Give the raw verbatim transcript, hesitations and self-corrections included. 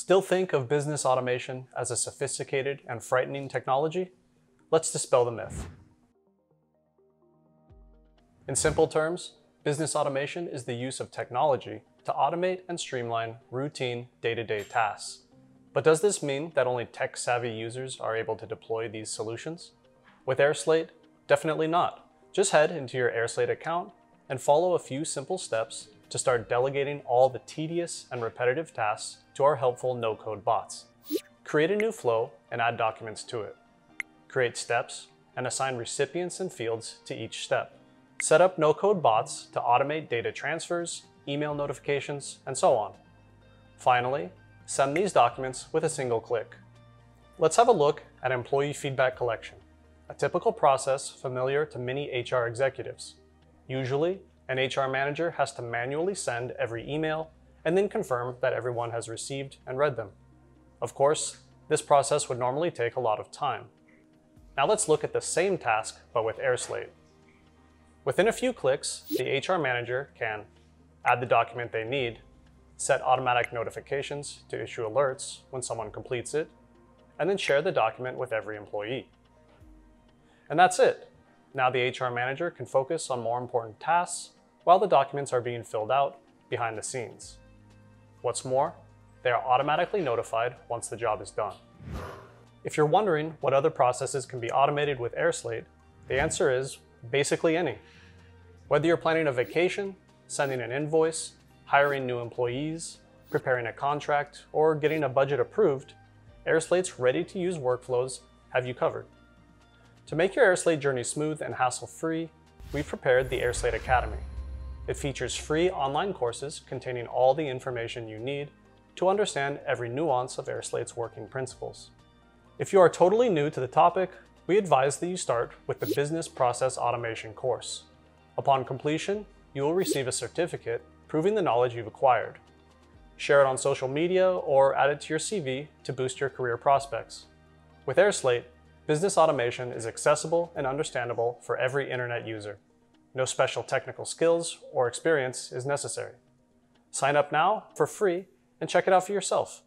Still think of business automation as a sophisticated and frightening technology? Let's dispel the myth. In simple terms, business automation is the use of technology to automate and streamline routine day-to-day tasks. But does this mean that only tech-savvy users are able to deploy these solutions? With airSlate, definitely not. Just head into your airSlate account and follow a few simple steps to start delegating all the tedious and repetitive tasks to our helpful no-code bots. Create a new flow and add documents to it. Create steps and assign recipients and fields to each step. Set up no-code bots to automate data transfers, email notifications, and so on. Finally, send these documents with a single click. Let's have a look at employee feedback collection, a typical process familiar to many H R executives. Usually, an H R manager has to manually send every email and then confirm that everyone has received and read them. Of course, this process would normally take a lot of time. Now let's look at the same task, but with airSlate. Within a few clicks, the H R manager can add the document they need, set automatic notifications to issue alerts when someone completes it, and then share the document with every employee. And that's it. Now the H R manager can focus on more important tasks while the documents are being filled out behind the scenes. What's more, they are automatically notified once the job is done. If you're wondering what other processes can be automated with airSlate, the answer is basically any. Whether you're planning a vacation, sending an invoice, hiring new employees, preparing a contract, or getting a budget approved, airSlate's ready-to-use workflows have you covered. To make your airSlate journey smooth and hassle-free, we've prepared the airSlate Academy. It features free online courses containing all the information you need to understand every nuance of airSlate's working principles. If you are totally new to the topic, we advise that you start with the Business Process Automation course. Upon completion, you will receive a certificate proving the knowledge you've acquired. Share it on social media or add it to your C V to boost your career prospects. With airSlate, business automation is accessible and understandable for every internet user. No special technical skills or experience is necessary. Sign up now for free and check it out for yourself.